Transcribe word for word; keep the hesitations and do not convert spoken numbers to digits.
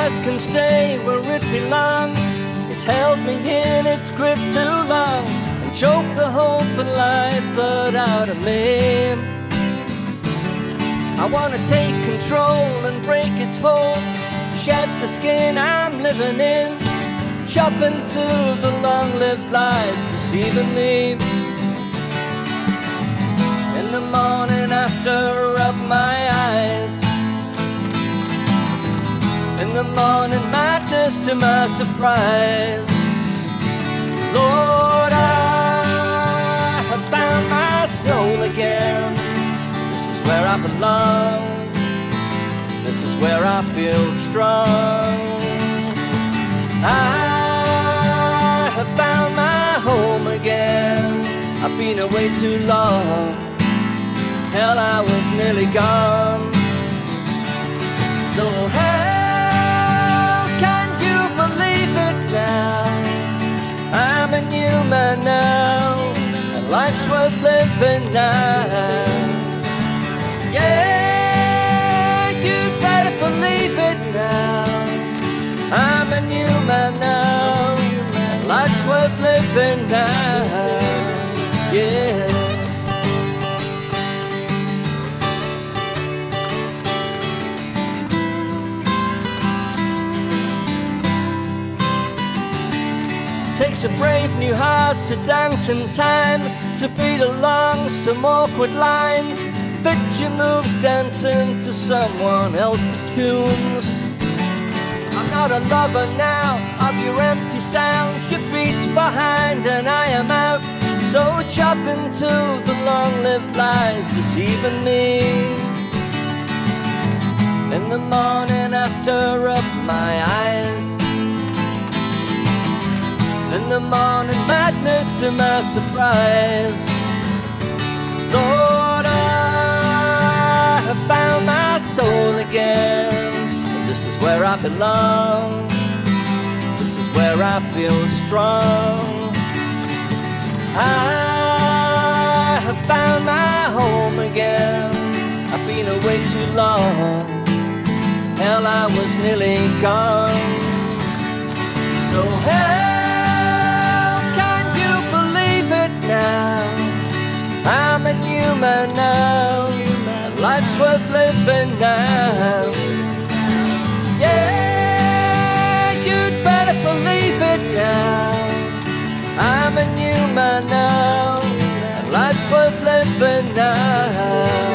prize can stay where it belongs. It's held me in its grip too long and choked the hope and life blood out of me. I wanna take control and break its hold, shed the skin I'm living in, chop into the long-lived lies deceiving me. In the morning after I rub my eyes, in the morning madness to my surprise, Lord, I have found my soul again. This is where I belong, this is where I feel strong. I have found my home again. I've been away too long, hell, I was nearly gone. So hey, I'm a new man now, and life's worth living now. Yeah, you'd better believe it now. I'm a new man now, and life's worth living now. Yeah. Takes a brave new heart to dance in time, to beat along some awkward lines, fit your moves dancing to someone else's tunes. I'm not a lover now of your empty sounds, your beats behind and I am out, so chop into the long-lived lies deceiving me. In the morning after up my eyes, in the morning madness to my surprise, Lord, I have found my soul again. This is where I belong, this is where I feel strong. I have found my home again. I've been away too long, hell, I was nearly gone. So hey, I'm a new man now, and life's worth living now. Yeah, you'd better believe it now. I'm a new man now, and life's worth living now.